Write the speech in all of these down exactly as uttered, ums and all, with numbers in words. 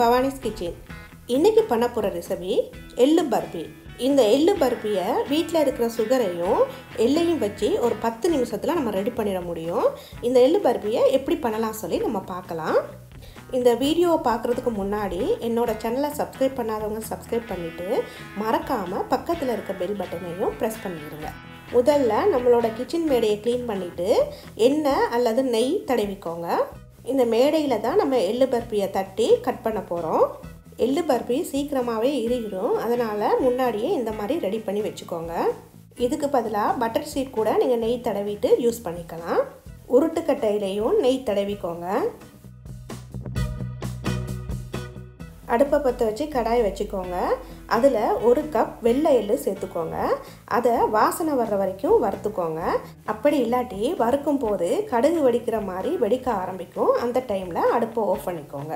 Bhawani's Kitchen. இன்னைக்கு பண்ண போற ரெசிபி எள்ளு பர்பி. இந்த எள்ளு பர்பியை வீட்ல இருக்கிற சுகரையும் எல்லையும் வச்சு ஒரு பத்து நிமிஷத்துல நம்ம ரெடி பண்ணிர முடியும். இந்த எள்ளு பர்பியை எப்படி பண்ணலாம் சொல்லி நம்ம பார்க்கலாம். இந்த வீடியோவை பார்க்கிறதுக்கு முன்னாடி என்னோட சேனலை சப்ஸ்கிரைப் பண்ணாதவங்க சப்ஸ்கிரைப் பண்ணிட்டு மறக்காம பக்கத்துல இருக்க பெல் பட்டனையும் பிரஸ் பண்ணிடுங்க. முதல்ல நம்மளோட கிச்சன் மேடையை க்ளீன் பண்ணிட்டு எண்ணெய் அல்லது நெய் தடவிக்கோங்க. இந்த மேடையில தான் நம்ம எள்ளு பர்பியை தட்டி கட் பண்ண போறோம். எள்ளு பர்பி சீக்கிரமாவே இறுகிடும். அதனால முன்னாடியே இந்த மாதிரி ரெடி பண்ணி வெச்சுக்கோங்க. இதுக்கு பதிலா பட்டர் சீட் கூட நீங்க நெய் தடவிட்டு யூஸ் பண்ணிக்கலாம். உருட்டு கட்டையிலயும் நெய் தடவிக்கோங்க. அடுப்பை பற்ற வச்சு கடாய் வச்சுக்கோங்க. அதில் ஒரு கப் வெள்ளை எள்ளு சேர்த்துக்கோங்க. அதை வாசனை வர்ற வரைக்கும் வறுத்துக்கோங்க. அப்படி இல்லாட்டி வறுக்கும் போது கடுகு வெடிக்கிற மாதிரி வெடிக்க ஆரம்பிக்கும். அந்த டைமில் அடுப்பை ஆஃப் பண்ணிக்கோங்க.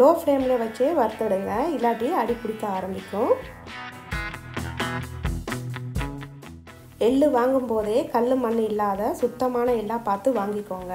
லோ ஃப்ளேமில் வச்சு வறுத்துடுங்க. இல்லாட்டி அடி பிடிக்க ஆரம்பிக்கும். எள்ளு வாங்கும் போதே கல் மண் இல்லாத சுத்தமான எல்லாம் பார்த்து வாங்கிக்கோங்க.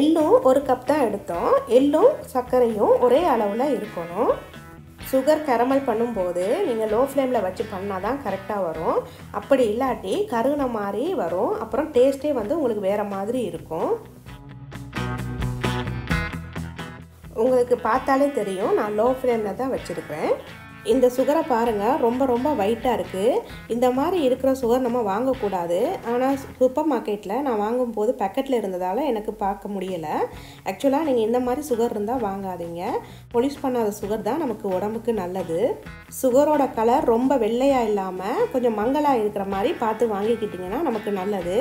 எள்ளும் ஒரு கப் தான் எடுத்தோம். எள்ளும் சர்க்கரையும் ஒரே அளவில் இருக்கணும். சுகர் கேரமல் பண்ணும்போது நீங்கள் லோ ஃப்ளேமில் வச்சு பண்ணால் தான் கரெக்டாக வரும். அப்படி இல்லாட்டி கருகின மாதிரி வரும். அப்புறம் டேஸ்ட்டே வந்து உங்களுக்கு வேறு மாதிரி இருக்கும். உங்களுக்கு பார்த்தாலே தெரியும், நான் லோ ஃப்ளேமில் தான் வச்சுருக்கேன். இந்த சுகரை பாருங்கள், ரொம்ப ரொம்ப வைட்டாக இருக்குது. இந்த மாதிரி இருக்கிற சுகர் நம்ம வாங்கக்கூடாது. ஆனால் சூப்பர் மார்க்கெட்டில் நான் வாங்கும்போது பேக்கெட்டில் இருந்ததால் எனக்கு பார்க்க முடியலை. ஆக்சுவலாக நீங்கள் இந்த மாதிரி சுகர் இருந்தால் வாங்காதீங்க. பொல்யூட் பண்ணாத சுகர் தான் நமக்கு உடம்புக்கு நல்லது. சுகரோட கலர் ரொம்ப வெள்ளையாக இல்லாமல் கொஞ்சம் மங்கலாக இருக்கிற மாதிரி பார்த்து வாங்கிக்கிட்டிங்கன்னா நமக்கு நல்லது.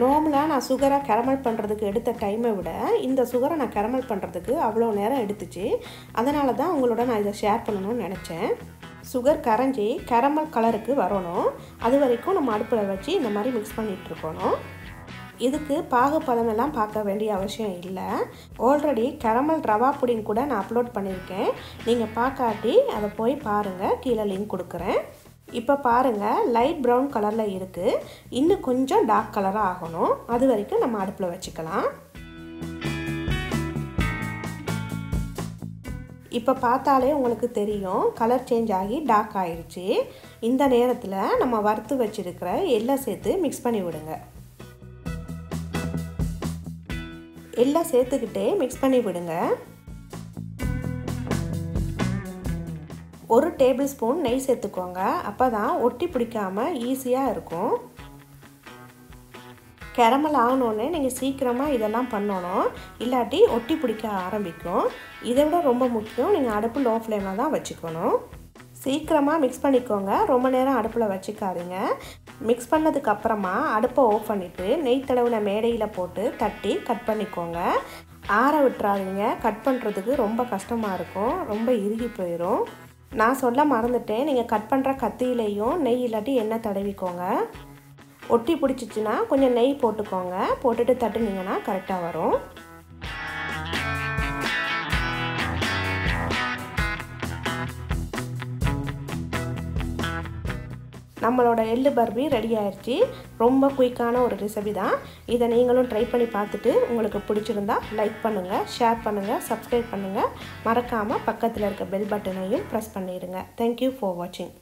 நார்மலாக நான் சுகரை கேரமல் பண்ணுறதுக்கு எடுத்த டைமை விட இந்த சுகரை நான் கேரமல் பண்ணுறதுக்கு அவ்வளோ நேரம் எடுத்துச்சு. அதனால தான் உங்களோட நான் இதை ஷேர் பண்ணணும்னு நினச்சேன். சுகர் கரைஞ்சி கேரமல் கலருக்கு வரணும். அது வரைக்கும் நம்ம அடுப்பில் வச்சு இந்த மாதிரி மிக்ஸ் பண்ணிகிட்டு இருக்கணும். இதுக்கு பாகுப்பதமெல்லாம் பார்க்க வேண்டிய அவசியம் இல்லை. ஆல்ரெடி கேரமல் ரவா புடிங் கூட நான் அப்லோட் பண்ணியிருக்கேன். நீங்கள் பார்க்காட்டி அதை போய் பாருங்கள், கீழே லிங்க் கொடுக்குறேன். இப்போ பாருங்கள், லைட் ப்ரௌன் கலரில் இருக்குது. இன்னும் கொஞ்சம் டார்க் கலராக ஆகணும். அது வரைக்கும் நம்ம அடுப்பில் வச்சுக்கலாம். இப்போ பார்த்தாலே உங்களுக்கு தெரியும், கலர் சேஞ்ச் ஆகி டார்க் ஆயிடுச்சு. இந்த நேரத்தில் நம்ம வறுத்து வச்சுருக்கிற எல்லாம் சேர்த்து மிக்ஸ் பண்ணி விடுங்க. எல்லாம் சேர்த்துக்கிட்டே மிக்ஸ் பண்ணி விடுங்க. ஒரு டேபிள் ஸ்பூன் நெய் சேர்த்துக்கோங்க. அப்போ தான் ஒட்டி பிடிக்காமல் ஈஸியாக இருக்கும். கேரமல் ஆகணுன்னே நீங்கள் சீக்கிரமாக இதெல்லாம் பண்ணணும். இல்லாட்டி ஒட்டி பிடிக்க ஆரம்பிக்கும். இதை விட ரொம்ப முக்கியம், நீங்கள் அடுப்பு லோ ஃப்ளேமில் தான் வச்சுக்கணும். சீக்கிரமாக மிக்ஸ் பண்ணிக்கோங்க. ரொம்ப நேரம் அடுப்பில் வச்சுக்காதீங்க. மிக்ஸ் பண்ணதுக்கு அப்புறமா அடுப்பை ஆஃப் பண்ணிவிட்டு நெய் தடவுன மேடையில் போட்டு தட்டி கட் பண்ணிக்கோங்க. ஆற விட்டுறாதீங்க. கட் பண்ணுறதுக்கு ரொம்ப கஷ்டமாக இருக்கும். ரொம்ப இறுகி போயிடும். நான் சொல்ல மறந்துட்டேன், நீங்கள் கட் பண்ணுற கத்தியிலையும் நெய் இல்லாட்டி எண்ணெய் தடவிக்கோங்க. ஒட்டி பிடிச்சிச்சின்னா கொஞ்சம் நெய் போட்டுக்கோங்க. போட்டுட்டு தட்டுனீங்கன்னா கரெக்டாக வரும். நம்மளோட எள்ளு பர்பி ரெடி ஆயிடுச்சு. ரொம்ப குயிக்கான ஒரு ரெசிபி தான். இதை நீங்களும் ட்ரை பண்ணி பார்த்துட்டு உங்களுக்கு பிடிச்சிருந்தா லைக் பண்ணுங்கள், ஷேர் பண்ணுங்கள், சப்ஸ்கிரைப் பண்ணுங்கள். மறக்காமல் பக்கத்தில் இருக்க பெல் பட்டனையும் ப்ரெஸ் பண்ணிடுங்க. தேங்க்யூ ஃபார் வாட்சிங்.